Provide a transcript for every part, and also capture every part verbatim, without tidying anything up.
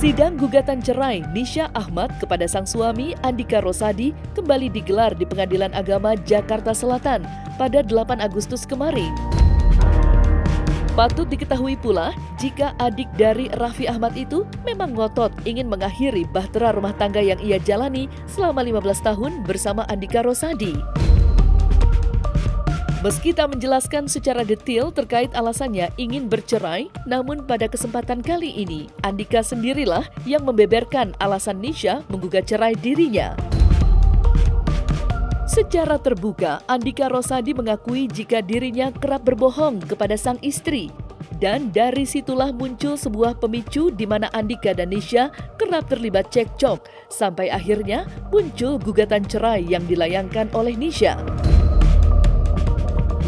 Sidang gugatan cerai Nisya Ahmad kepada sang suami Andika Rosadi kembali digelar di Pengadilan Agama Jakarta Selatan pada delapan Agustus kemarin. Patut diketahui pula jika adik dari Raffi Ahmad itu memang ngotot ingin mengakhiri bahtera rumah tangga yang ia jalani selama lima belas tahun bersama Andika Rosadi. Meski tak menjelaskan secara detail terkait alasannya ingin bercerai, namun pada kesempatan kali ini, Andika sendirilah yang membeberkan alasan Nisya menggugat cerai dirinya. Secara terbuka, Andika Rosadi mengakui jika dirinya kerap berbohong kepada sang istri. Dan dari situlah muncul sebuah pemicu di mana Andika dan Nisya kerap terlibat cekcok, sampai akhirnya muncul gugatan cerai yang dilayangkan oleh Nisya.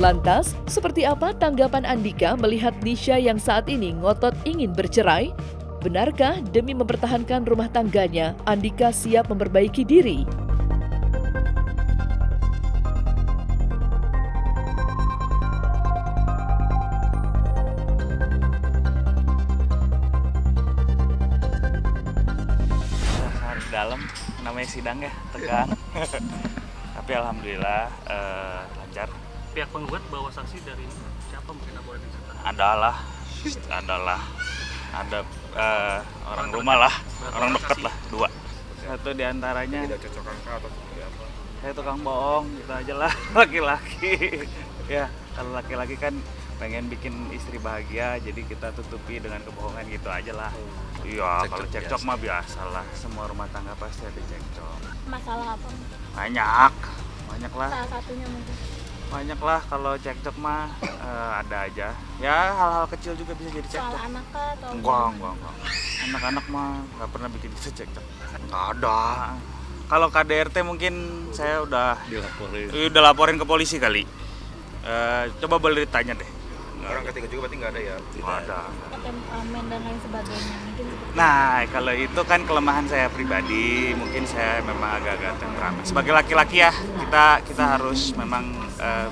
Lantas, seperti apa tanggapan Andika melihat Nisya yang saat ini ngotot ingin bercerai? Benarkah demi mempertahankan rumah tangganya, Andika siap memperbaiki diri? Harus dalam, namanya sidang ya, tegang. Tapi alhamdulillah eh, lancar. Pihak penggugat bawa saksi dari siapa mungkin boleh diceritakan? Adalah, adalah, ada uh, orang rumah lah, orang dekat lah, dua. Satu diantaranya. Tidak cocok angka atau seperti apa? Saya tukang bohong, gitu aja lah, laki-laki. Ya, kalau laki-laki kan pengen bikin istri bahagia, jadi kita tutupi dengan kebohongan gitu aja lah. Iya, kalau cekcok mah biasa lah, semua rumah tangga pasti ada cekcok. Masalah apa? Banyak, banyak lah. Salah satunya mungkin. Banyak lah kalau cekcok mah uh, ada aja ya, hal-hal kecil juga bisa jadi cekcok. Soal anak atau enggak enggak enggak anak-anak mah nggak pernah bikin itu cekcok, nggak ada. Kalau K D R T mungkin udah, saya udah dilaporin udah laporin ke polisi kali. Uh, coba boleh ditanya deh. Orang ketiga juga berarti nggak ada ya? Nggak ada. Temperamen dan lain sebagainya mungkin. Nah, kalau itu kan kelemahan saya pribadi, mungkin saya memang agak-agak temperamen. Sebagai laki-laki ya, kita kita harus memang uh,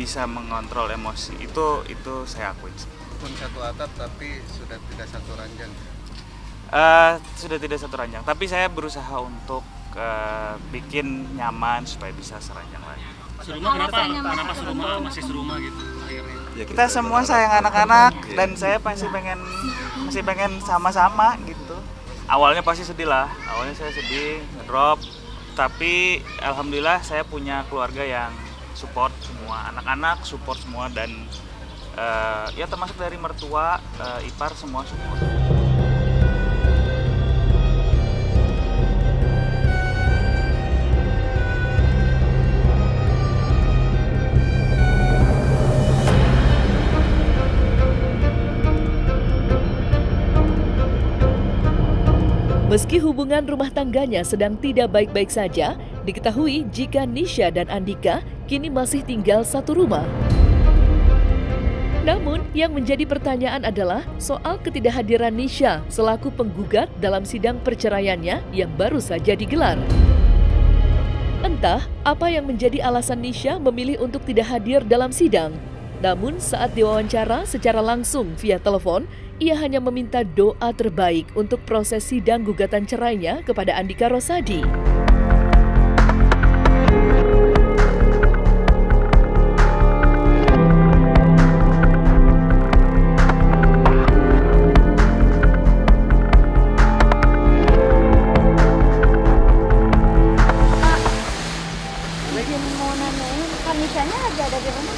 bisa mengontrol emosi. Itu itu saya akuin. Pun satu atap tapi sudah tidak satu ranjang. Uh, sudah tidak satu ranjang, tapi saya berusaha untuk uh, bikin nyaman supaya bisa seranjang lagi. Serumah kenapa? Kenapa serumah masih serumah gitu akhirnya? Ya, kita, kita semua sayang anak-anak dan saya pasti pengen masih pengen sama-sama gitu. Awalnya pasti sedih lah, awalnya saya sedih, ngedrop. Tapi alhamdulillah saya punya keluarga yang support semua, anak-anak support semua dan uh, ya termasuk dari mertua, uh, ipar semua support. Meski hubungan rumah tangganya sedang tidak baik-baik saja, diketahui jika Nisya dan Andika kini masih tinggal satu rumah. Namun, yang menjadi pertanyaan adalah soal ketidakhadiran Nisya selaku penggugat dalam sidang perceraiannya yang baru saja digelar. Entah apa yang menjadi alasan Nisya memilih untuk tidak hadir dalam sidang. Namun, saat diwawancara secara langsung via telepon, ia hanya meminta doa terbaik untuk proses sidang gugatan cerainya kepada Andika Rosadi. Lagi mau nanyain, kamisanya lagi ada di mana?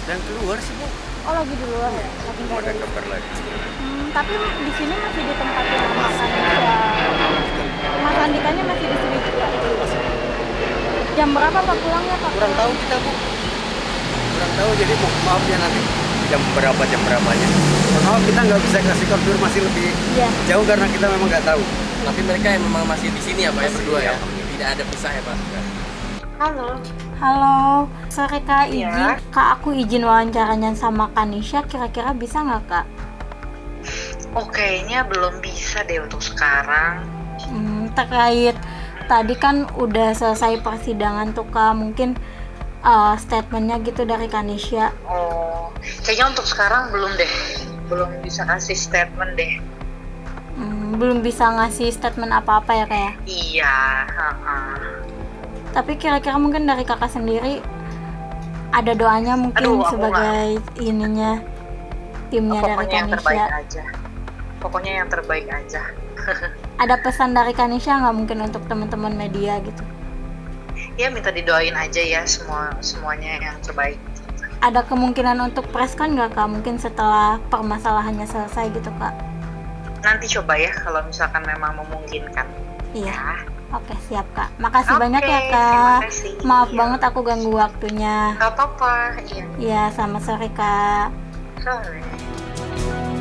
Sedang keluar sih, Bu. Oh, lagi di luar ya? Lagi oh, ada kabar lagi. Hmm, tapi di sini masih di tempat yang Mas Andika. Mas Andikanya masih di sini juga. Jam berapa Pak pulangnya, Pak? Kurang tahu kita, Bu. Kurang tahu, jadi maaf ya nanti jam berapa jam berapanya. Karena kita nggak bisa kasih konfirmasi lebih ya. Jauh karena kita memang nggak tahu. Tapi mereka yang memang masih di sini ya, Pak, ya berdua ya. Tidak ada pisah ya, Pak. Halo. Halo. Sore Kak, izin. Ya. Kak, aku izin wawancaranya sama Kak Nisya. Kira-kira bisa nggak Kak? Oh, kayaknya belum bisa deh untuk sekarang. Hmm, terkait tadi kan udah selesai persidangan tuh Kak. Mungkin uh, statementnya gitu dari Kak Nisya. Oh, kayaknya untuk sekarang belum deh. Belum bisa ngasih statement deh. Hmm, belum bisa ngasih statement apa-apa ya Kak ya? Iya. Uh-uh. Tapi kira-kira mungkin dari kakak sendiri ada doanya mungkin. Aduh, sebagai gak. ininya timnya dari Kak Nisya. Pokoknya yang terbaik aja. Ada pesan dari Kak Nisya nggak mungkin untuk teman-teman media gitu? Ya minta didoain aja ya semua semuanya yang terbaik. Ada kemungkinan untuk preskon nggak Kak? Mungkin setelah permasalahannya selesai gitu Kak? Nanti coba ya kalau misalkan memang memungkinkan. Iya. Ya. Oke, siap Kak. Makasih Oke, banyak ya Kak. Maaf iya. banget aku ganggu waktunya. Gak apa-apa. Iya. Iya, sama sore Kak. Sore.